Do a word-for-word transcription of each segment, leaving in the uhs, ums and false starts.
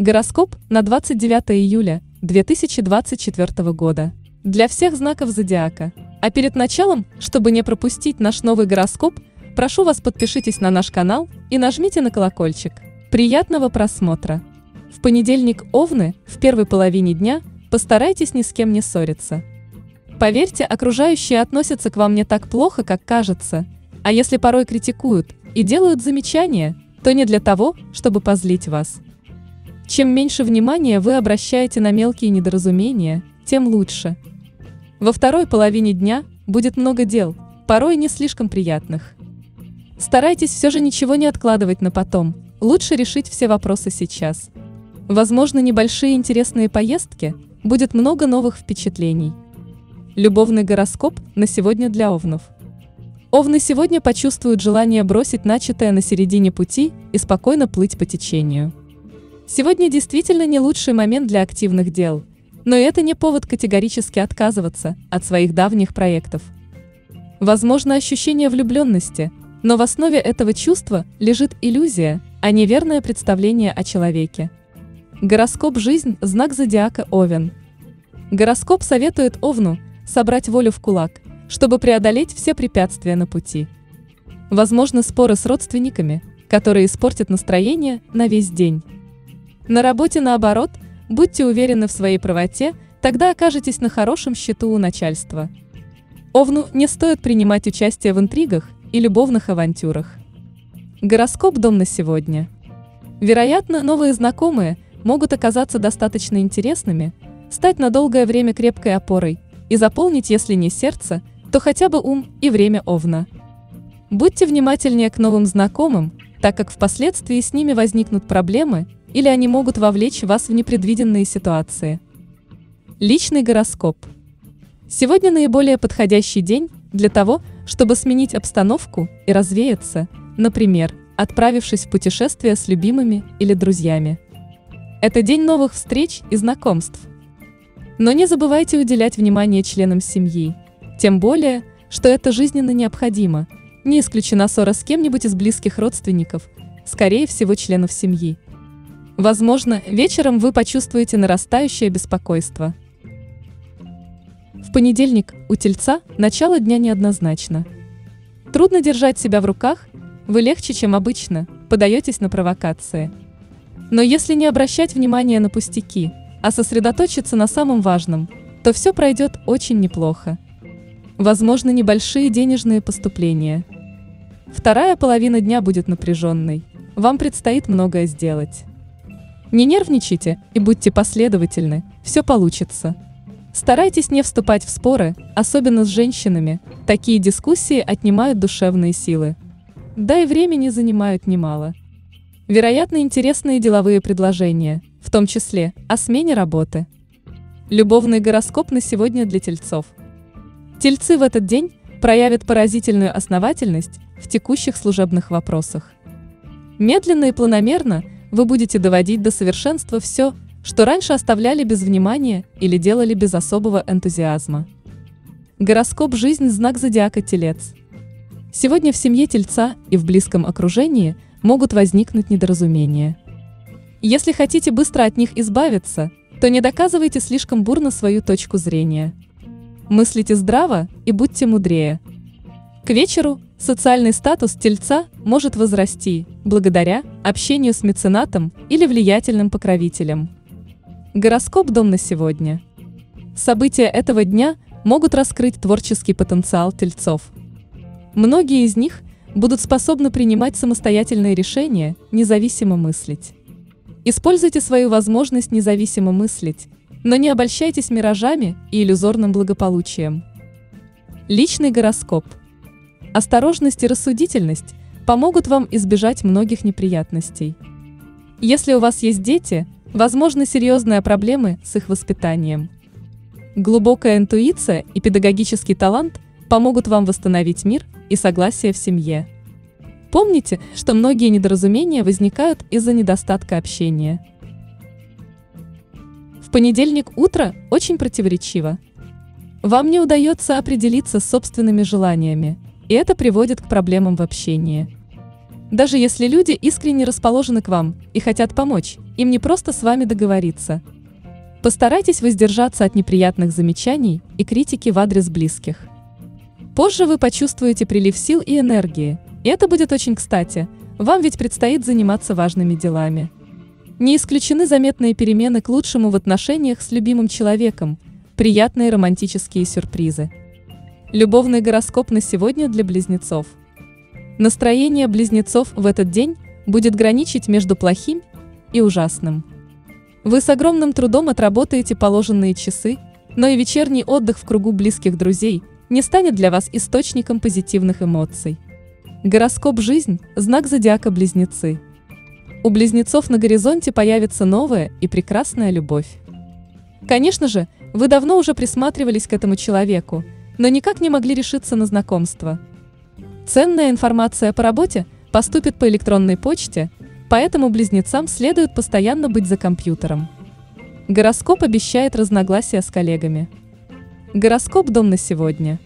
Гороскоп на двадцать девятое июля две тысячи двадцать четвёртого года. Для всех знаков зодиака. А перед началом, чтобы не пропустить наш новый гороскоп, прошу вас, подпишитесь на наш канал и нажмите на колокольчик. Приятного просмотра! В понедельник, овны, в первой половине дня постарайтесь ни с кем не ссориться. Поверьте, окружающие относятся к вам не так плохо, как кажется, а если порой критикуют и делают замечания, то не для того, чтобы позлить вас. Чем меньше внимания вы обращаете на мелкие недоразумения, тем лучше. Во второй половине дня будет много дел, порой не слишком приятных. Старайтесь все же ничего не откладывать на потом, лучше решить все вопросы сейчас. Возможно, небольшие интересные поездки, будет много новых впечатлений. Любовный гороскоп на сегодня для овнов. Овны сегодня почувствуют желание бросить начатое на середине пути и спокойно плыть по течению. Сегодня действительно не лучший момент для активных дел, но и это не повод категорически отказываться от своих давних проектов. Возможно, ощущение влюбленности, но в основе этого чувства лежит иллюзия, а не верное представление о человеке. Гороскоп «Жизнь», знак зодиака Овен. Гороскоп советует Овну собрать волю в кулак, чтобы преодолеть все препятствия на пути. Возможно, споры с родственниками, которые испортят настроение на весь день. На работе, наоборот, будьте уверены в своей правоте, тогда окажетесь на хорошем счету у начальства. Овну не стоит принимать участие в интригах и любовных авантюрах. Гороскоп «Дом» на сегодня. Вероятно, новые знакомые могут оказаться достаточно интересными, стать на долгое время крепкой опорой и заполнить, если не сердце, то хотя бы ум и время Овна. Будьте внимательнее к новым знакомым, так как впоследствии с ними возникнут проблемы, или они могут вовлечь вас в непредвиденные ситуации. Личный гороскоп. Сегодня наиболее подходящий день для того, чтобы сменить обстановку и развеяться, например, отправившись в путешествие с любимыми или друзьями. Это день новых встреч и знакомств. Но не забывайте уделять внимание членам семьи, тем более, что это жизненно необходимо. Не исключена ссора с кем-нибудь из близких родственников, скорее всего, членов семьи. Возможно, вечером вы почувствуете нарастающее беспокойство. В понедельник у Тельца начало дня неоднозначно. Трудно держать себя в руках, вы легче, чем обычно, подаетесь на провокации. Но если не обращать внимания на пустяки, а сосредоточиться на самом важном, то все пройдет очень неплохо. Возможно, небольшие денежные поступления. Вторая половина дня будет напряженной, вам предстоит многое сделать. Не нервничайте и будьте последовательны, все получится. Старайтесь не вступать в споры, особенно с женщинами, такие дискуссии отнимают душевные силы. Да и времени занимают немало. Вероятно, интересные деловые предложения, в том числе о смене работы. Любовный гороскоп на сегодня для тельцов. Тельцы в этот день проявят поразительную основательность в текущих служебных вопросах. Медленно и планомерно вы будете доводить до совершенства все, что раньше оставляли без внимания или делали без особого энтузиазма. Гороскоп «Жизнь», знак зодиака Телец. Сегодня в семье Тельца и в близком окружении могут возникнуть недоразумения. Если хотите быстро от них избавиться, то не доказывайте слишком бурно свою точку зрения. Мыслите здраво и будьте мудрее. К вечеру социальный статус Тельца может возрасти благодаря общению с меценатом или влиятельным покровителем. Гороскоп «Дом» на сегодня. События этого дня могут раскрыть творческий потенциал тельцов. Многие из них будут способны принимать самостоятельные решения, независимо мыслить. Используйте свою возможность независимо мыслить, но не обольщайтесь миражами и иллюзорным благополучием. Личный гороскоп. Осторожность и рассудительность помогут вам избежать многих неприятностей. Если у вас есть дети, возможны серьезные проблемы с их воспитанием. Глубокая интуиция и педагогический талант помогут вам восстановить мир и согласие в семье. Помните, что многие недоразумения возникают из-за недостатка общения. В понедельник утро очень противоречиво. Вам не удается определиться с собственными желаниями, и это приводит к проблемам в общении. Даже если люди искренне расположены к вам и хотят помочь, им не просто с вами договориться. Постарайтесь воздержаться от неприятных замечаний и критики в адрес близких. Позже вы почувствуете прилив сил и энергии, и это будет очень кстати, вам ведь предстоит заниматься важными делами. Не исключены заметные перемены к лучшему в отношениях с любимым человеком, приятные романтические сюрпризы. Любовный гороскоп на сегодня для близнецов. Настроение близнецов в этот день будет граничить между плохим и ужасным. Вы с огромным трудом отработаете положенные часы, но и вечерний отдых в кругу близких друзей не станет для вас источником позитивных эмоций. Гороскоп «Жизнь», знак зодиака «Близнецы». У близнецов на горизонте появится новая и прекрасная любовь. Конечно же, вы давно уже присматривались к этому человеку, но никак не могли решиться на знакомство. Ценная информация по работе поступит по электронной почте, поэтому близнецам следует постоянно быть за компьютером. Гороскоп обещает разногласия с коллегами. Гороскоп «Дом» на сегодня.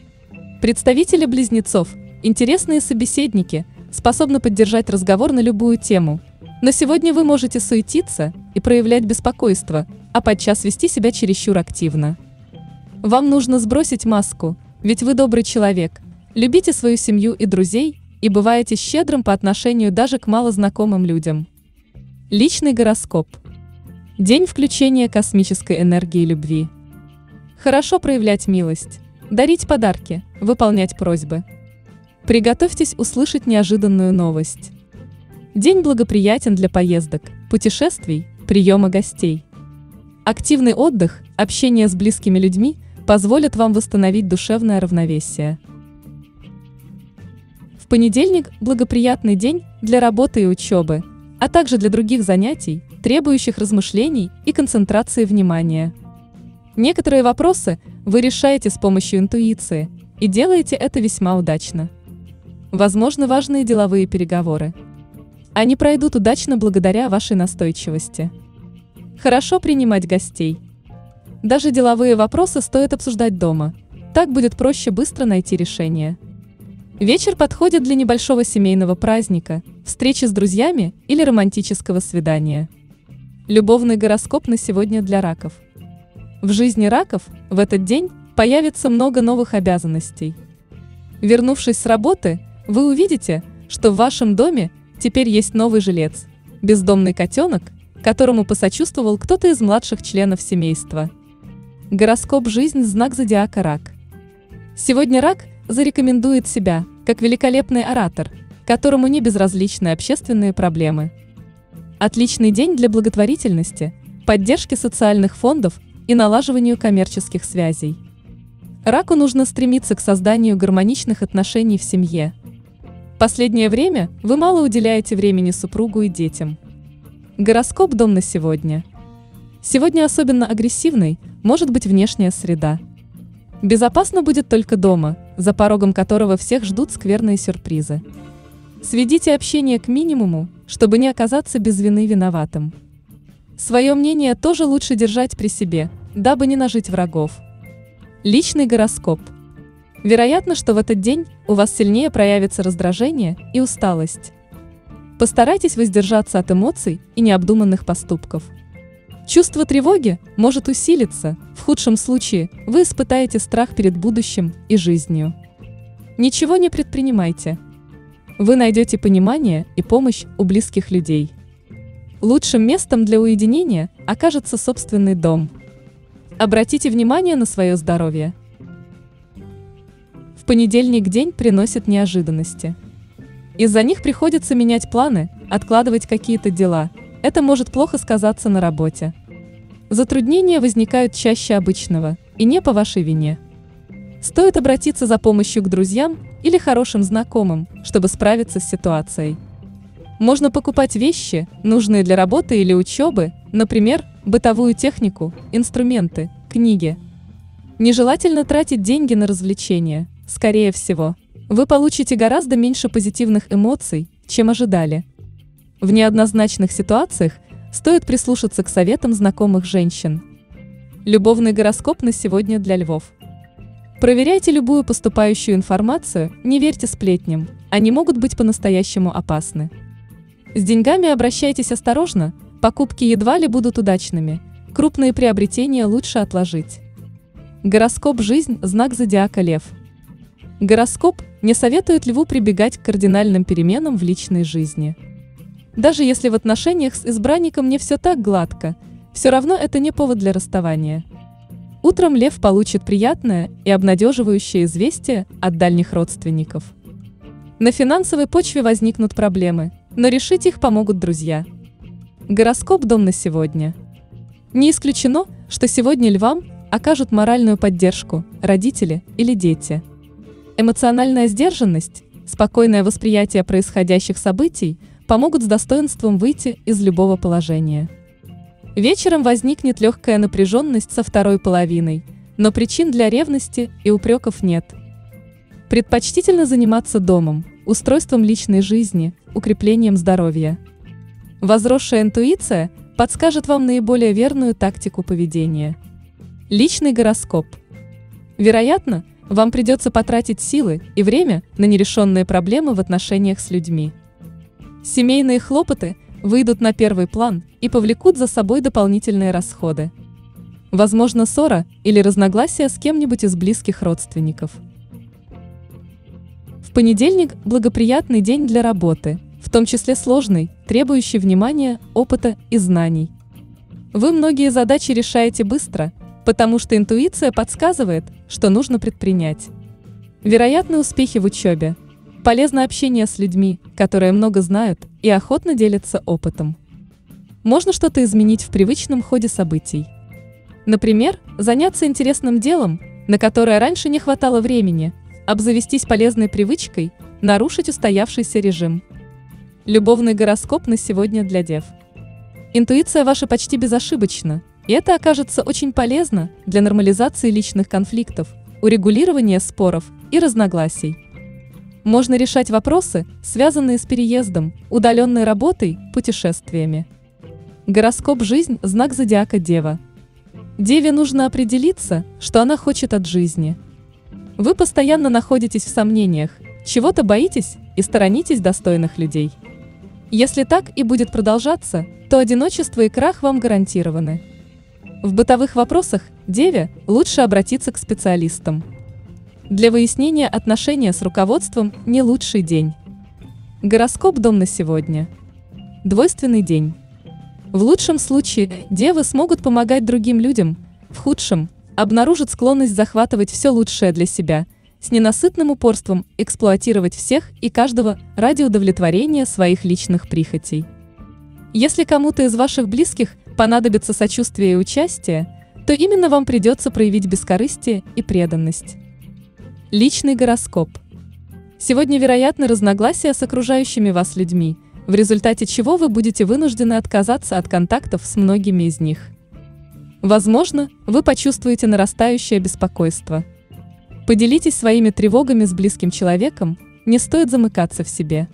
Представители близнецов, интересные собеседники, способны поддержать разговор на любую тему, но сегодня вы можете суетиться и проявлять беспокойство, а подчас вести себя чересчур активно. Вам нужно сбросить маску, ведь вы добрый человек. Любите свою семью и друзей и бываете щедрым по отношению даже к малознакомым людям. Личный гороскоп. День включения космической энергии любви. Хорошо проявлять милость, дарить подарки, выполнять просьбы. Приготовьтесь услышать неожиданную новость. День благоприятен для поездок, путешествий, приема гостей. Активный отдых, общение с близкими людьми позволят вам восстановить душевное равновесие. В понедельник – благоприятный день для работы и учебы, а также для других занятий, требующих размышлений и концентрации внимания. Некоторые вопросы вы решаете с помощью интуиции и делаете это весьма удачно. Возможно, важные деловые переговоры. Они пройдут удачно благодаря вашей настойчивости. Хорошо принимать гостей. Даже деловые вопросы стоит обсуждать дома, так будет проще быстро найти решение. Вечер подходит для небольшого семейного праздника, встречи с друзьями или романтического свидания. Любовный гороскоп на сегодня для раков. В жизни раков в этот день появится много новых обязанностей. Вернувшись с работы, вы увидите, что в вашем доме теперь есть новый жилец, бездомный котенок, которому посочувствовал кто-то из младших членов семейства. Гороскоп «Жизнь», знак зодиака рак. Сегодня рак зарекомендует себя как великолепный оратор, которому не безразличны общественные проблемы. Отличный день для благотворительности, поддержки социальных фондов и налаживанию коммерческих связей. Раку нужно стремиться к созданию гармоничных отношений в семье. Последнее время вы мало уделяете времени супругу и детям. Гороскоп «Дом» на сегодня. Сегодня особенно агрессивной может быть внешняя среда. Безопасно будет только дома, за порогом которого всех ждут скверные сюрпризы. Сведите общение к минимуму, чтобы не оказаться без вины виноватым. Свое мнение тоже лучше держать при себе, дабы не нажить врагов. Личный гороскоп. Вероятно, что в этот день у вас сильнее проявится раздражение и усталость. Постарайтесь воздержаться от эмоций и необдуманных поступков. Чувство тревоги может усилиться, в худшем случае вы испытаете страх перед будущим и жизнью. Ничего не предпринимайте. Вы найдете понимание и помощь у близких людей. Лучшим местом для уединения окажется собственный дом. Обратите внимание на свое здоровье. В понедельник день приносит неожиданности. Из-за них приходится менять планы, откладывать какие-то дела. Это может плохо сказаться на работе. Затруднения возникают чаще обычного, и не по вашей вине. Стоит обратиться за помощью к друзьям или хорошим знакомым, чтобы справиться с ситуацией. Можно покупать вещи, нужные для работы или учебы, например, бытовую технику, инструменты, книги. Нежелательно тратить деньги на развлечения. Скорее всего, вы получите гораздо меньше позитивных эмоций, чем ожидали. В неоднозначных ситуациях стоит прислушаться к советам знакомых женщин. Любовный гороскоп на сегодня для львов. Проверяйте любую поступающую информацию, не верьте сплетням, они могут быть по-настоящему опасны. С деньгами обращайтесь осторожно, покупки едва ли будут удачными, крупные приобретения лучше отложить. Гороскоп «Жизнь», знак зодиака Лев. Гороскоп не советует Льву прибегать к кардинальным переменам в личной жизни. Даже если в отношениях с избранником не все так гладко, все равно это не повод для расставания. Утром Лев получит приятное и обнадеживающее известие от дальних родственников. На финансовой почве возникнут проблемы, но решить их помогут друзья. Гороскоп «Дом» на сегодня. Не исключено, что сегодня львам окажут моральную поддержку родители или дети. Эмоциональная сдержанность, спокойное восприятие происходящих событий помогут с достоинством выйти из любого положения. Вечером возникнет легкая напряженность со второй половиной, но причин для ревности и упреков нет. Предпочтительно заниматься домом, устройством личной жизни, укреплением здоровья. Возросшая интуиция подскажет вам наиболее верную тактику поведения. Личный гороскоп. Вероятно, вам придется потратить силы и время на нерешенные проблемы в отношениях с людьми. Семейные хлопоты выйдут на первый план и повлекут за собой дополнительные расходы. Возможно, ссора или разногласия с кем-нибудь из близких родственников. В понедельник – благоприятный день для работы, в том числе сложный, требующий внимания, опыта и знаний. Вы многие задачи решаете быстро, потому что интуиция подсказывает, что нужно предпринять. Вероятны успехи в учебе. Полезно общение с людьми, которые много знают и охотно делятся опытом. Можно что-то изменить в привычном ходе событий. Например, заняться интересным делом, на которое раньше не хватало времени, обзавестись полезной привычкой, нарушить устоявшийся режим. Любовный гороскоп на сегодня для дев. Интуиция ваша почти безошибочна, и это окажется очень полезно для нормализации личных конфликтов, урегулирования споров и разногласий. Можно решать вопросы, связанные с переездом, удаленной работой, путешествиями. Гороскоп «Жизнь», знак зодиака Дева. Деве нужно определиться, что она хочет от жизни. Вы постоянно находитесь в сомнениях, чего-то боитесь и сторонитесь достойных людей. Если так и будет продолжаться, то одиночество и крах вам гарантированы. В бытовых вопросах Деве лучше обратиться к специалистам. Для выяснения отношения с руководством не лучший день. Гороскоп «Дом» на сегодня. Двойственный день. В лучшем случае девы смогут помогать другим людям, в худшем обнаружат склонность захватывать все лучшее для себя, с ненасытным упорством эксплуатировать всех и каждого ради удовлетворения своих личных прихотей. Если кому-то из ваших близких понадобится сочувствие и участие, то именно вам придется проявить бескорыстие и преданность. Личный гороскоп. Сегодня вероятны разногласия с окружающими вас людьми, в результате чего вы будете вынуждены отказаться от контактов с многими из них. Возможно, вы почувствуете нарастающее беспокойство. Поделитесь своими тревогами с близким человеком, не стоит замыкаться в себе.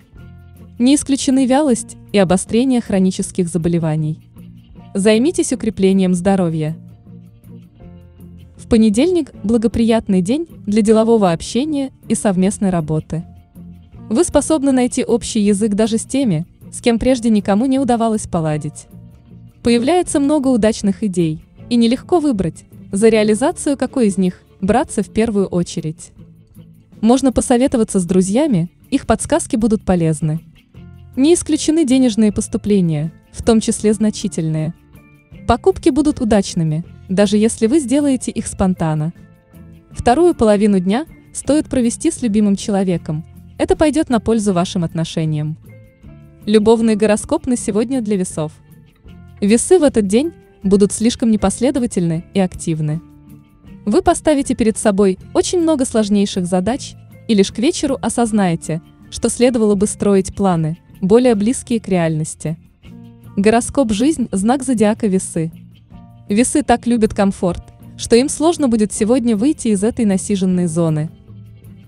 Не исключены вялость и обострение хронических заболеваний. Займитесь укреплением здоровья. Понедельник – благоприятный день для делового общения и совместной работы. Вы способны найти общий язык даже с теми, с кем прежде никому не удавалось поладить. Появляется много удачных идей, и нелегко выбрать, за реализацию какой из них браться в первую очередь. Можно посоветоваться с друзьями, их подсказки будут полезны. Не исключены денежные поступления, в том числе значительные. Покупки будут удачными, даже если вы сделаете их спонтанно. Вторую половину дня стоит провести с любимым человеком. Это пойдет на пользу вашим отношениям. Любовный гороскоп на сегодня для весов. Весы в этот день будут слишком непоследовательны и активны. Вы поставите перед собой очень много сложнейших задач и лишь к вечеру осознаете, что следовало бы строить планы, более близкие к реальности. Гороскоп «Жизнь», знак зодиака Весы. Весы так любят комфорт, что им сложно будет сегодня выйти из этой насиженной зоны.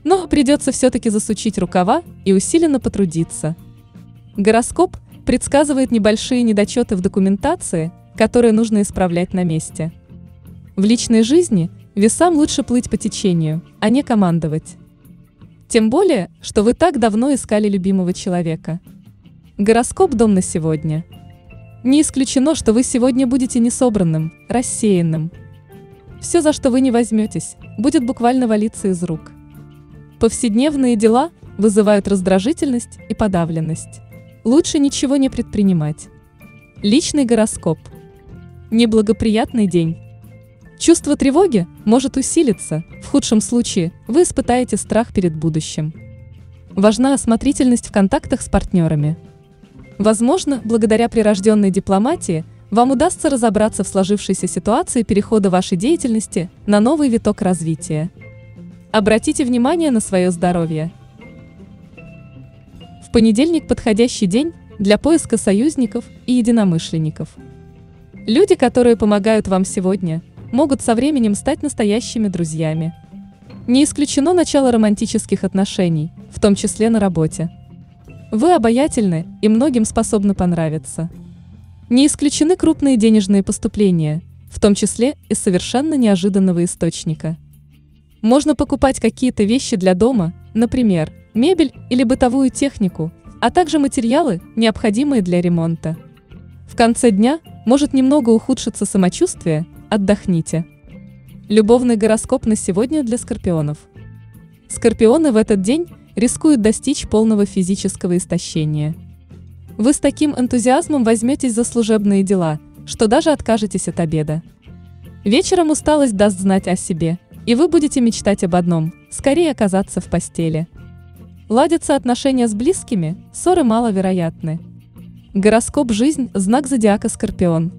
Но придется все-таки засучить рукава и усиленно потрудиться. Гороскоп предсказывает небольшие недочеты в документации, которые нужно исправлять на месте. В личной жизни Весам лучше плыть по течению, а не командовать. Тем более, что вы так давно искали любимого человека. Гороскоп «Дом» на сегодня. Не исключено, что вы сегодня будете несобранным, рассеянным. Все, за что вы не возьметесь, будет буквально валиться из рук. Повседневные дела вызывают раздражительность и подавленность. Лучше ничего не предпринимать. Личный гороскоп. Неблагоприятный день. Чувство тревоги может усилиться, в худшем случае вы испытаете страх перед будущим. Важна осмотрительность в контактах с партнерами. Возможно, благодаря прирожденной дипломатии вам удастся разобраться в сложившейся ситуации перехода вашей деятельности на новый виток развития. Обратите внимание на свое здоровье. В понедельник подходящий день для поиска союзников и единомышленников. Люди, которые помогают вам сегодня, могут со временем стать настоящими друзьями. Не исключено начало романтических отношений, в том числе на работе. Вы обаятельны и многим способны понравиться. Не исключены крупные денежные поступления, в том числе из совершенно неожиданного источника. Можно покупать какие-то вещи для дома, например, мебель или бытовую технику, а также материалы, необходимые для ремонта. В конце дня может немного ухудшиться самочувствие, отдохните. Любовный гороскоп на сегодня для скорпионов. Скорпионы в этот день рискуют достичь полного физического истощения. Вы с таким энтузиазмом возьметесь за служебные дела, что даже откажетесь от обеда. Вечером усталость даст знать о себе, и вы будете мечтать об одном – скорее оказаться в постели. Ладятся отношения с близкими, ссоры маловероятны. Гороскоп «Жизнь» – знак зодиака Скорпион.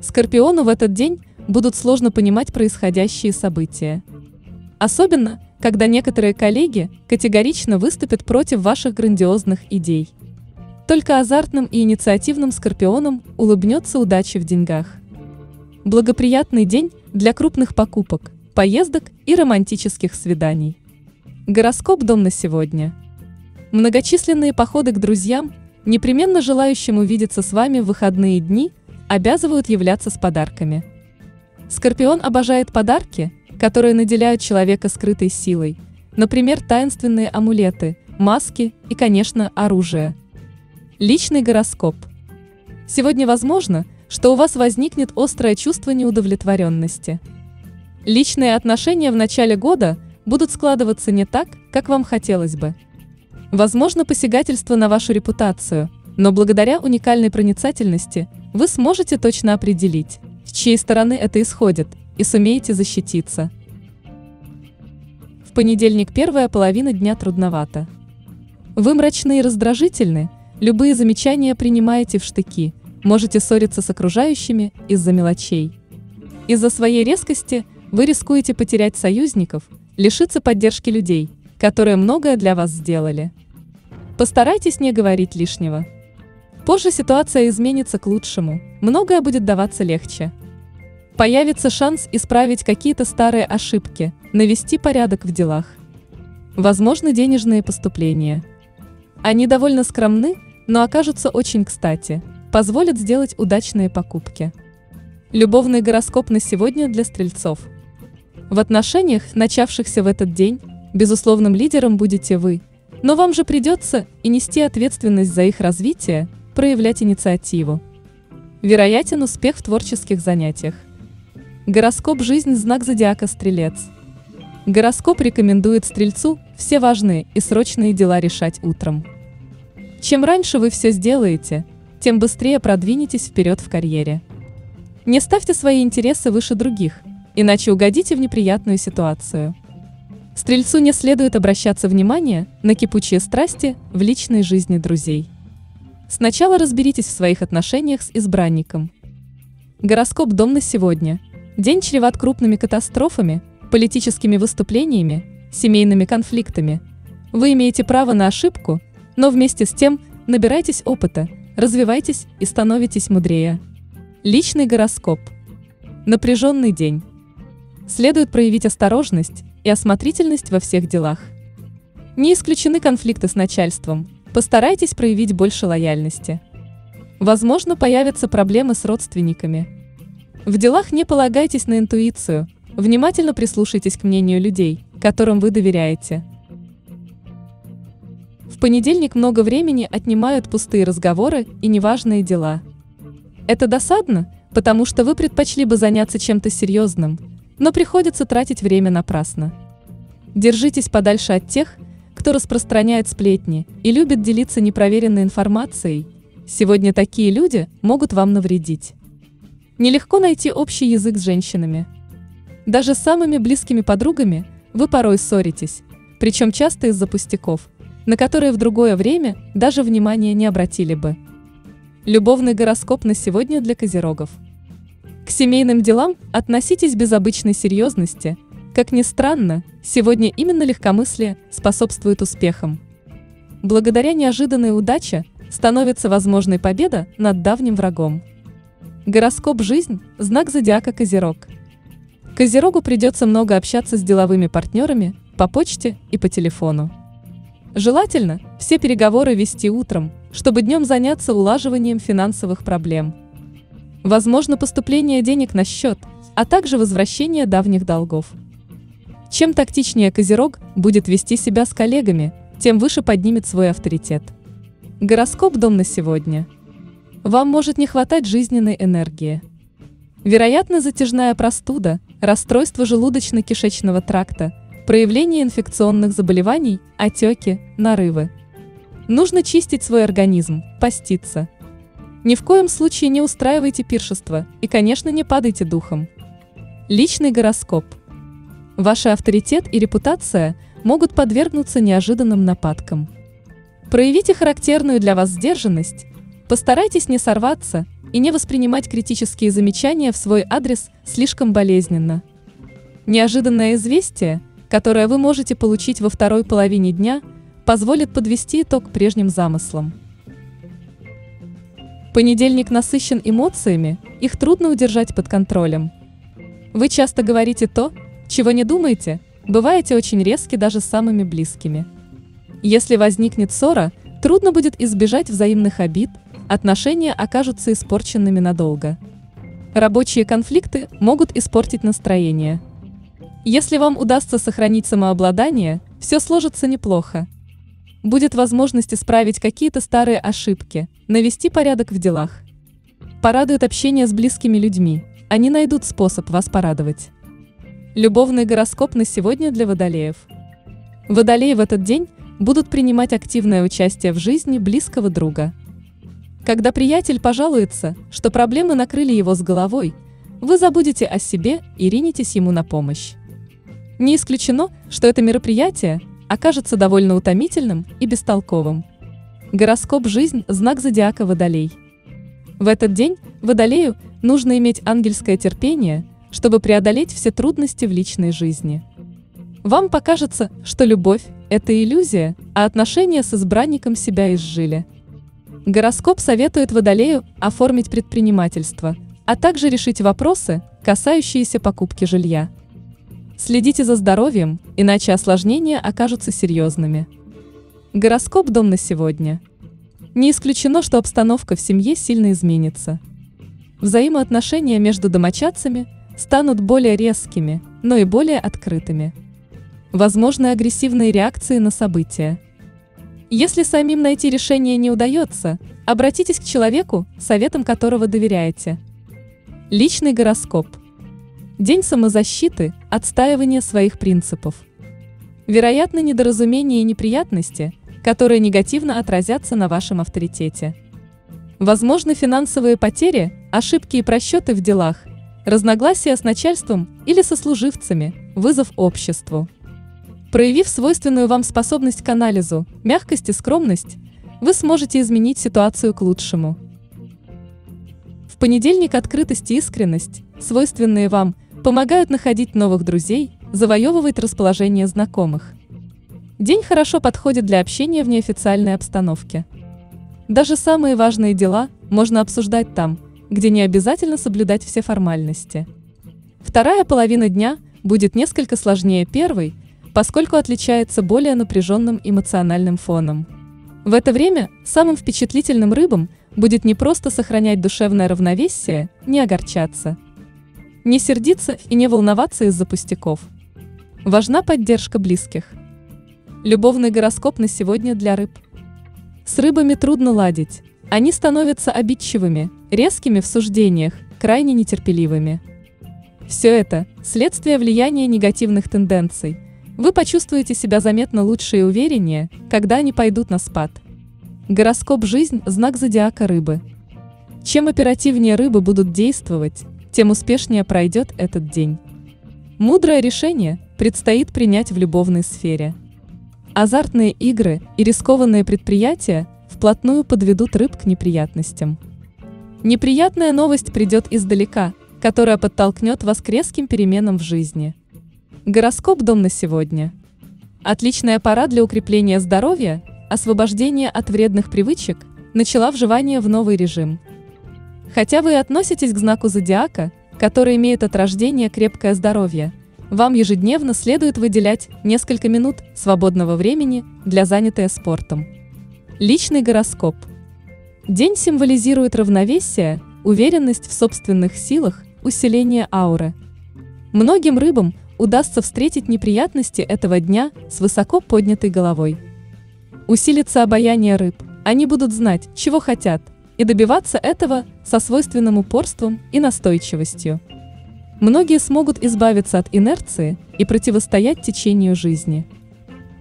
Скорпиону в этот день будут сложно понимать происходящие события. Особенно, когда некоторые коллеги категорично выступят против ваших грандиозных идей. Только азартным и инициативным скорпионам улыбнется удача в деньгах. Благоприятный день для крупных покупок, поездок и романтических свиданий. Гороскоп «Дом» на сегодня. Многочисленные походы к друзьям, непременно желающим увидеться с вами в выходные дни, обязывают являться с подарками. Скорпион обожает подарки, которые наделяют человека скрытой силой, например, таинственные амулеты, маски и, конечно, оружие. Личный гороскоп. Сегодня возможно, что у вас возникнет острое чувство неудовлетворенности. Личные отношения в начале года будут складываться не так, как вам хотелось бы. Возможно посягательство на вашу репутацию, но благодаря уникальной проницательности вы сможете точно определить, с чьей стороны это исходит, и сумеете защититься. В понедельник первая половина дня трудновато. Вы мрачны и раздражительны, любые замечания принимаете в штыки, можете ссориться с окружающими из-за мелочей. Из-за своей резкости вы рискуете потерять союзников, лишиться поддержки людей, которые многое для вас сделали. Постарайтесь не говорить лишнего. Позже ситуация изменится к лучшему, многое будет даваться легче. Появится шанс исправить какие-то старые ошибки, навести порядок в делах. Возможны денежные поступления. Они довольно скромны, но окажутся очень кстати, позволят сделать удачные покупки. Любовный гороскоп на сегодня для стрельцов. В отношениях, начавшихся в этот день, безусловным лидером будете вы, но вам же придется и нести ответственность за их развитие, проявлять инициативу. Вероятен успех в творческих занятиях. Гороскоп «Жизнь» – знак зодиака Стрелец. Гороскоп рекомендует Стрельцу все важные и срочные дела решать утром. Чем раньше вы все сделаете, тем быстрее продвинетесь вперед в карьере. Не ставьте свои интересы выше других, иначе угодите в неприятную ситуацию. Стрельцу не следует обращаться внимание на кипучие страсти в личной жизни друзей. Сначала разберитесь в своих отношениях с избранником. Гороскоп «Дом» на сегодня. День чреват крупными катастрофами, политическими выступлениями, семейными конфликтами. Вы имеете право на ошибку, но вместе с тем набирайтесь опыта, развивайтесь и становитесь мудрее. Личный гороскоп. Напряженный день. Следует проявить осторожность и осмотрительность во всех делах. Не исключены конфликты с начальством, постарайтесь проявить больше лояльности. Возможно, появятся проблемы с родственниками. В делах не полагайтесь на интуицию, Внимательно прислушайтесь к мнению людей, которым вы доверяете. В понедельник много времени отнимают пустые разговоры и неважные дела. Это досадно, потому что вы предпочли бы заняться чем-то серьезным, но приходится тратить время напрасно. Держитесь подальше от тех, кто распространяет сплетни и любит делиться непроверенной информацией. Сегодня такие люди могут вам навредить. Нелегко найти общий язык с женщинами. Даже с самыми близкими подругами вы порой ссоритесь, причем часто из-за пустяков, на которые в другое время даже внимания не обратили бы. Любовный гороскоп на сегодня для козерогов. К семейным делам относитесь без обычной серьезности. Как ни странно, сегодня именно легкомыслие способствует успехам. Благодаря неожиданной удаче становится возможной победа над давним врагом. Гороскоп «Жизнь», знак зодиака Козерог. Козерогу придется много общаться с деловыми партнерами по почте и по телефону. Желательно все переговоры вести утром, чтобы днем заняться улаживанием финансовых проблем. Возможно поступление денег на счет, а также возвращение давних долгов. Чем тактичнее Козерог будет вести себя с коллегами, тем выше поднимет свой авторитет. Гороскоп «Дом» на сегодня. Вам может не хватать жизненной энергии. Вероятно, затяжная простуда, расстройство желудочно-кишечного тракта, проявление инфекционных заболеваний, отеки, нарывы. Нужно чистить свой организм, поститься. Ни в коем случае не устраивайте пиршества и, конечно, не падайте духом. Личный гороскоп. Ваш авторитет и репутация могут подвергнуться неожиданным нападкам. Проявите характерную для вас сдержанность. Постарайтесь не сорваться и не воспринимать критические замечания в свой адрес слишком болезненно. Неожиданное известие, которое вы можете получить во второй половине дня, позволит подвести итог прежним замыслам. Понедельник насыщен эмоциями, их трудно удержать под контролем. Вы часто говорите то, чего не думаете, бываете очень резки даже с самыми близкими. Если возникнет ссора, трудно будет избежать взаимных обид, отношения окажутся испорченными надолго. Рабочие конфликты могут испортить настроение. Если вам удастся сохранить самообладание, все сложится неплохо. Будет возможность исправить какие-то старые ошибки, навести порядок в делах. Порадует общение с близкими людьми, они найдут способ вас порадовать. Любовный гороскоп на сегодня для водолеев. Водолеи в этот день будут принимать активное участие в жизни близкого друга. Когда приятель пожалуется, что проблемы накрыли его с головой, вы забудете о себе и ринетесь ему на помощь. Не исключено, что это мероприятие окажется довольно утомительным и бестолковым. Гороскоп «Жизнь», знак зодиака Водолей. В этот день Водолею нужно иметь ангельское терпение, чтобы преодолеть все трудности в личной жизни. Вам покажется, что любовь – это иллюзия, а отношения с избранником себя изжили. Гороскоп советует Водолею оформить предпринимательство, а также решить вопросы, касающиеся покупки жилья. Следите за здоровьем, иначе осложнения окажутся серьезными. Гороскоп «Дом» на сегодня. Не исключено, что обстановка в семье сильно изменится. Взаимоотношения между домочадцами станут более резкими, но и более открытыми. Возможны агрессивные реакции на события. Если самим найти решение не удается, обратитесь к человеку, советам которого доверяете. Личный гороскоп. День самозащиты, отстаивания своих принципов. Вероятно, недоразумения и неприятности, которые негативно отразятся на вашем авторитете. Возможны финансовые потери, ошибки и просчеты в делах, разногласия с начальством или сослуживцами, вызов обществу. Проявив свойственную вам способность к анализу, мягкость и скромность, вы сможете изменить ситуацию к лучшему. В понедельник открытость и искренность, свойственные вам, помогают находить новых друзей, завоевывать расположение знакомых. День хорошо подходит для общения в неофициальной обстановке. Даже самые важные дела можно обсуждать там, где не обязательно соблюдать все формальности. Вторая половина дня будет несколько сложнее первой, поскольку отличается более напряженным эмоциональным фоном. В это время самым впечатлительным рыбам будет непросто сохранять душевное равновесие, не огорчаться. Не сердиться и не волноваться из-за пустяков. Важна поддержка близких. Любовный гороскоп на сегодня для рыб. С рыбами трудно ладить. Они становятся обидчивыми, резкими в суждениях, крайне нетерпеливыми. Все это – следствие влияния негативных тенденций. Вы почувствуете себя заметно лучше и увереннее, когда они пойдут на спад. Гороскоп «Жизнь» – знак зодиака рыбы. Чем оперативнее рыбы будут действовать, тем успешнее пройдет этот день. Мудрое решение предстоит принять в любовной сфере. Азартные игры и рискованные предприятия вплотную подведут рыб к неприятностям. Неприятная новость придет издалека, которая подтолкнет вас к резким переменам в жизни. Гороскоп «Дом» на сегодня. Отличная пора для укрепления здоровья, освобождения от вредных привычек, начала вживание в новый режим. Хотя вы и относитесь к знаку зодиака, который имеет от рождения крепкое здоровье, вам ежедневно следует выделять несколько минут свободного времени для занятия спортом. Личный гороскоп. День символизирует равновесие, уверенность в собственных силах, усиление ауры. Многим рыбам удастся встретить неприятности этого дня с высоко поднятой головой. Усилится обаяние рыб, они будут знать, чего хотят, и добиваться этого со свойственным упорством и настойчивостью. Многие смогут избавиться от инерции и противостоять течению жизни.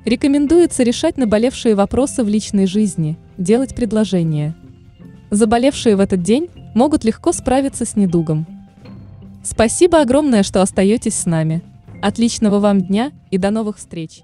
Рекомендуется решать наболевшие вопросы в личной жизни, делать предложения. Заболевшие в этот день могут легко справиться с недугом. Спасибо огромное, что остаетесь с нами. Отличного вам дня и до новых встреч!